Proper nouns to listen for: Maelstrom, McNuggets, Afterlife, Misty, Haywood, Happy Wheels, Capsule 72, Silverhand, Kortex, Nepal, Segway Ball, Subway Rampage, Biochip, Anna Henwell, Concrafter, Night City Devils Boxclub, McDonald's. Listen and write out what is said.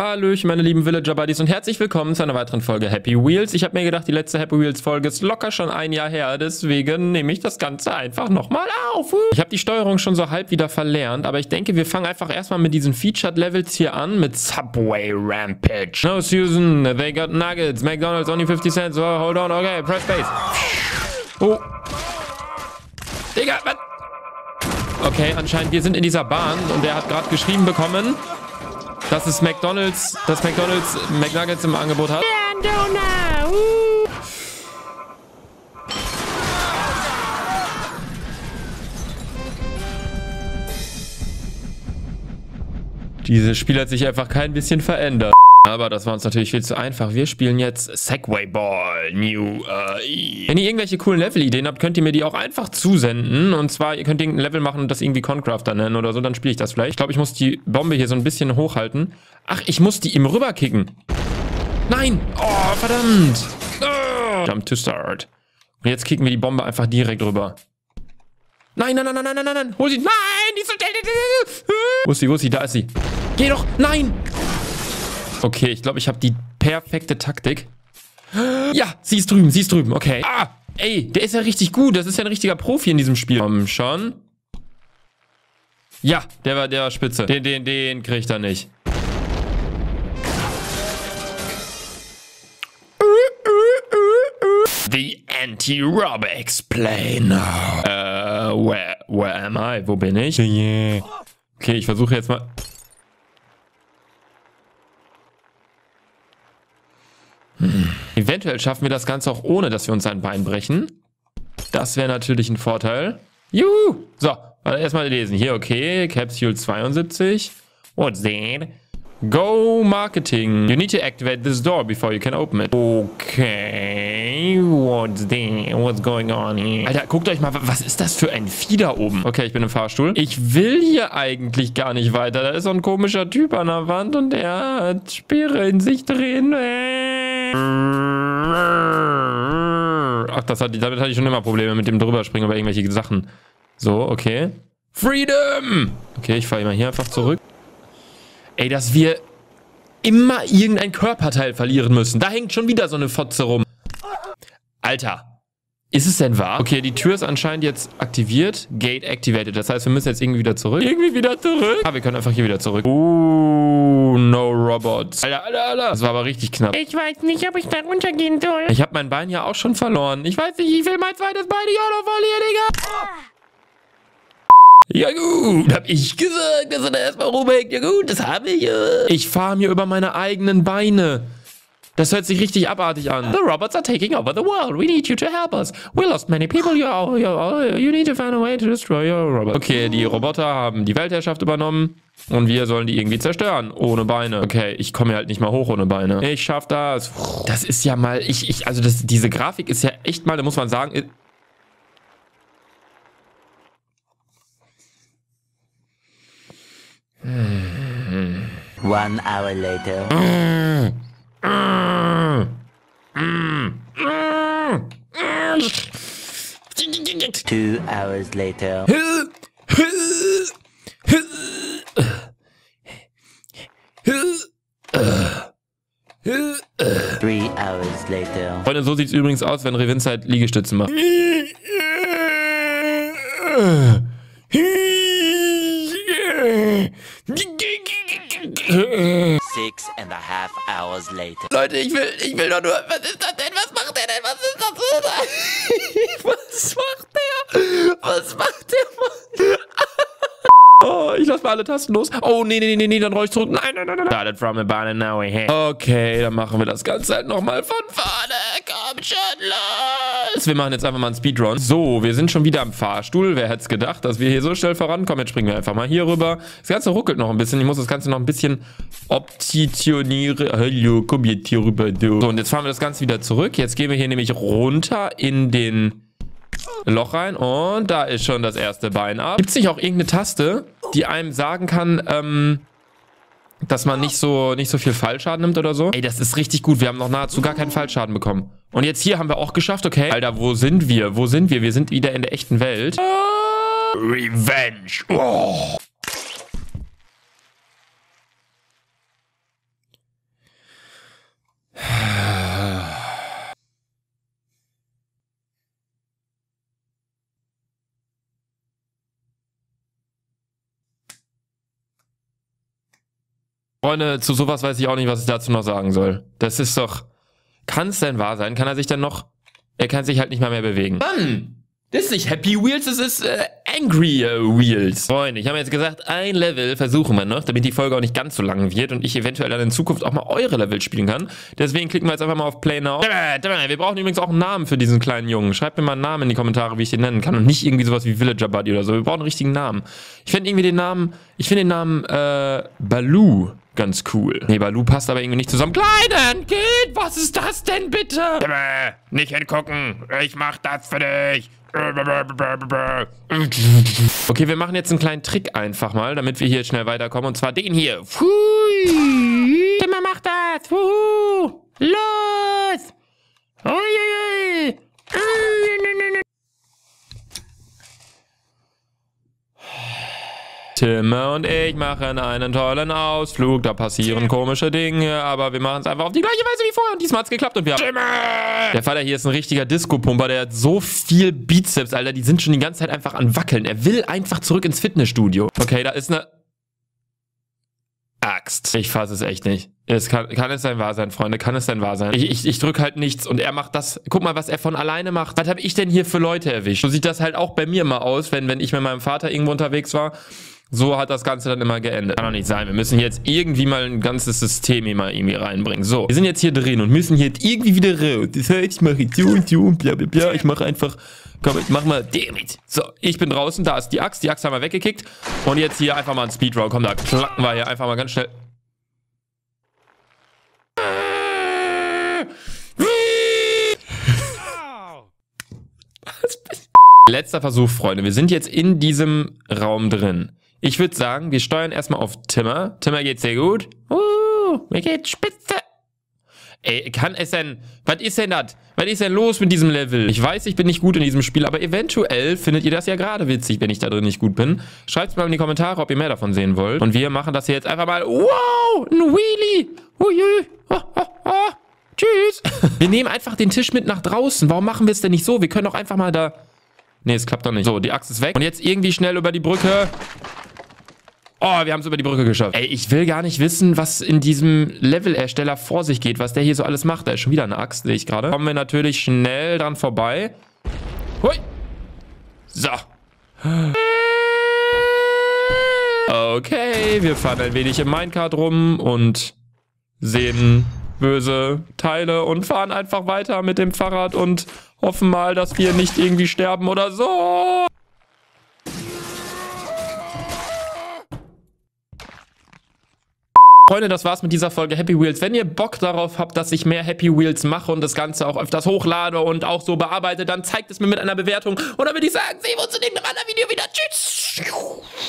Hallöchen meine lieben Villager-Buddies und herzlich willkommen zu einer weiteren Folge Happy Wheels. Ich habe mir gedacht, die letzte Happy Wheels-Folge ist locker schon ein Jahr her, deswegen nehme ich das Ganze einfach nochmal auf. Ich habe die Steuerung schon so halb wieder verlernt, aber ich denke, wir fangen einfach erstmal mit diesen Featured-Levels hier an, mit Subway Rampage. No Susan, they got Nuggets, McDonald's only 50 cents, oh, hold on, okay, press space. Oh. Digga, was? Okay, anscheinend, wir sind in dieser Bahn und der hat gerade geschrieben bekommen, dass es McDonald's, dass McDonald's McNuggets im Angebot hat. Dieses Spiel hat sich einfach kein bisschen verändert. Aber das war uns natürlich viel zu einfach. Wir spielen jetzt Segway Ball. Wenn ihr irgendwelche coolen Level-Ideen habt, könnt ihr mir die auch einfach zusenden. Und zwar, ihr könnt irgendein Level machen und das irgendwie Concrafter nennen oder so, dann spiele ich das vielleicht. Ich glaube, ich muss die Bombe hier so ein bisschen hochhalten. Ach, ich muss die ihm rüberkicken. Nein! Oh, verdammt! Oh. Jump to start. Und jetzt kicken wir die Bombe einfach direkt rüber. Nein, nein, nein, nein, nein, nein, nein! Hol sie! Nein! Die ist so schnell! Wo ist sie? Wo ist sie? Da ist sie. Geh doch! Nein! Okay, ich glaube, ich habe die perfekte Taktik. Ja, sie ist drüben, okay. Ah, ey, der ist ja richtig gut. Das ist ja ein richtiger Profi in diesem Spiel. Komm schon. Ja, der war spitze. Den kriegt er nicht. The Anti-Robex Plane. Where am I? Wo bin ich? Yeah. Okay, ich versuche jetzt mal... Eventuell schaffen wir das Ganze auch ohne, dass wir uns ein Bein brechen. Das wäre natürlich ein Vorteil. Juhu! So, erstmal lesen. Hier, okay. Capsule 72. What's that? Go Marketing. You need to activate this door before you can open it. Okay. What's that? What's going on here? Alter, guckt euch mal, was ist das für ein Vieh da oben? Okay, ich bin im Fahrstuhl. Ich will hier eigentlich gar nicht weiter. Da ist so ein komischer Typ an der Wand und der hat Speere in sich drin. Ach, damit hatte ich schon immer Probleme mit dem Drüberspringen über irgendwelche Sachen. So, okay. Freedom! Okay, ich fahre immer hier einfach zurück. Ey, dass wir immer irgendein Körperteil verlieren müssen. Da hängt schon wieder so eine Fotze rum. Alter. Ist es denn wahr? Okay, die Tür ist anscheinend jetzt aktiviert. Gate activated. Das heißt, wir müssen jetzt irgendwie wieder zurück. Ah, wir können einfach hier wieder zurück. Oh, no robots. Alter, Alter, Alter. Das war aber richtig knapp. Ich weiß nicht, ob ich da runtergehen soll. Ich habe mein Bein ja auch schon verloren. Ich weiß nicht, ich will mein zweites Bein nicht auch noch verlieren, Digga. Ja gut, hab ich gesagt, dass er da erstmal rumhängt. Ja gut, das habe ich. Ich fahre mir über meine eigenen Beine. Das hört sich richtig abartig an. The robots are taking over the world. We need you to help us. We lost many people. You need to find a way to destroy your robots. Okay, die Roboter haben die Weltherrschaft übernommen. Und wir sollen die irgendwie zerstören. Ohne Beine. Okay, ich komme halt nicht mal hoch ohne Beine. Ich schaff das. Das ist ja mal... diese Grafik ist ja echt mal, da muss man sagen... One hour later... Two hours later. Three hours later. Freunde, so sieht's übrigens aus, wenn Revins halt Liegestützen macht. Six and a half hours later. Leute, ich will doch nur... Was ist das denn? Was macht der denn? Was ist das? Was macht der? Was macht der, Mann? Oh, ich lasse mal alle Tasten los. Oh, nee, nee, nee, nee, dann roll ich zurück. Nein, nein, nein, nein. Started from the barn and now we hit. Okay, dann machen wir das Ganze halt nochmal von vorne. Komm schon, los. Wir machen jetzt einfach mal einen Speedrun. So, wir sind schon wieder am Fahrstuhl. Wer hätte es gedacht, dass wir hier so schnell vorankommen? Jetzt springen wir einfach mal hier rüber. Das Ganze ruckelt noch ein bisschen. Ich muss das Ganze noch ein bisschen optitionieren. Hallo, komm jetzt hier rüber, du. So, und jetzt fahren wir das Ganze wieder zurück. Jetzt gehen wir hier nämlich runter in den... Loch rein und da ist schon das erste Bein ab. Gibt es nicht auch irgendeine Taste, die einem sagen kann, dass man nicht so viel Fallschaden nimmt oder so? Ey, das ist richtig gut. Wir haben noch nahezu gar keinen Fallschaden bekommen. Und jetzt hier haben wir auch geschafft, okay. Alter, wo sind wir? Wo sind wir? Wir sind wieder in der echten Welt. Revenge. Oh. Freunde, zu sowas weiß ich auch nicht, was ich dazu noch sagen soll. Das ist doch... Kann es denn wahr sein? Kann er sich dann noch... Er kann sich halt nicht mal mehr bewegen. Mann! Das ist nicht Happy Wheels, das ist Angry Wheels. Freunde, ich habe jetzt gesagt, ein Level versuchen wir noch, damit die Folge auch nicht ganz so lang wird und ich eventuell dann in Zukunft auch mal eure Level spielen kann. Deswegen klicken wir jetzt einfach mal auf Play Now. Wir brauchen übrigens auch einen Namen für diesen kleinen Jungen. Schreibt mir mal einen Namen in die Kommentare, wie ich den nennen kann und nicht irgendwie sowas wie Villager Buddy oder so. Wir brauchen einen richtigen Namen. Ich finde irgendwie den Namen, Baloo ganz cool. Nee, Baloo passt aber irgendwie nicht zusammen. Kleinen Kind, was ist das denn bitte? Nicht hingucken, ich mach das für dich. Okay, wir machen jetzt einen kleinen Trick einfach mal, damit wir hier schnell weiterkommen. Und zwar den hier. Immer macht das. Los. Uiuiui. Timmer und ich machen einen tollen Ausflug. Da passieren komische Dinge, aber wir machen es einfach auf die gleiche Weise wie vorher. Und diesmal hat es geklappt und wir haben... Timmer! Der Vater hier ist ein richtiger Disco-Pumper. Der hat so viel Bizeps, Alter. Die sind schon die ganze Zeit einfach an Wackeln. Er will einfach zurück ins Fitnessstudio. Okay, da ist eine... Axt. Ich fasse es echt nicht. Es kann es denn wahr sein, Freunde? Kann es denn wahr sein? Ich drück halt nichts und er macht das. Guck mal, was er von alleine macht. Was habe ich denn hier für Leute erwischt? So sieht das halt auch bei mir mal aus, wenn ich mit meinem Vater irgendwo unterwegs war. So hat das Ganze dann immer geendet. Kann doch nicht sein. Wir müssen jetzt irgendwie mal ein ganzes System hier mal irgendwie reinbringen. So, wir sind jetzt hier drin und müssen hier jetzt irgendwie wieder raus. Das heißt, ich mache jetzt und blablabla. Ich mache einfach... Komm, ich mach mal... Damn it. So, ich bin draußen. Da ist die Axt. Die Axt haben wir weggekickt. Und jetzt hier einfach mal ein Speedroll. Komm, da klacken wir hier einfach mal ganz schnell... Letzter Versuch, Freunde. Wir sind jetzt in diesem Raum drin. Ich würde sagen, wir steuern erstmal auf Timmer. Timmer geht's sehr gut. Mir geht's spitze. Ey, kann es denn... Was ist denn das? Was ist denn los mit diesem Level? Ich weiß, ich bin nicht gut in diesem Spiel, aber eventuell findet ihr das ja gerade witzig, wenn ich da drin nicht gut bin. Schreibt es mal in die Kommentare, ob ihr mehr davon sehen wollt. Und wir machen das hier jetzt einfach mal... Wow, ein Wheelie. Uiui. Tschüss. Wir nehmen einfach den Tisch mit nach draußen. Warum machen wir es denn nicht so? Wir können doch einfach mal da... Nee, es klappt doch nicht. So, die Axt ist weg. Und jetzt irgendwie schnell über die Brücke... Oh, wir haben es über die Brücke geschafft. Ey, ich will gar nicht wissen, was in diesem Level-Ersteller vor sich geht, was der hier so alles macht. Da ist schon wieder eine Axt, sehe ich gerade. Kommen wir natürlich schnell dran vorbei. Hui. So. Okay, wir fahren ein wenig im Minecart rum und sehen böse Teile und fahren einfach weiter mit dem Fahrrad und hoffen mal, dass wir nicht irgendwie sterben oder so. Freunde, das war's mit dieser Folge Happy Wheels. Wenn ihr Bock darauf habt, dass ich mehr Happy Wheels mache und das Ganze auch öfters hochlade und auch so bearbeite, dann zeigt es mir mit einer Bewertung. Und dann würde ich sagen, sehen wir uns in dem anderen Video wieder. Tschüss!